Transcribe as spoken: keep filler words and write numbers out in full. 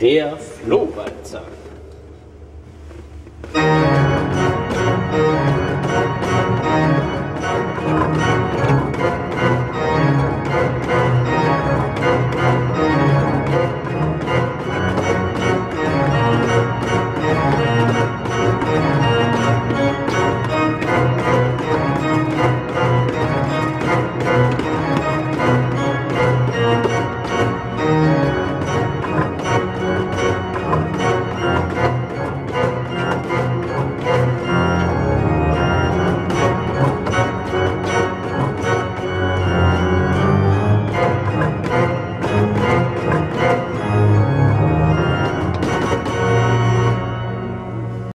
Der Flohwalzer.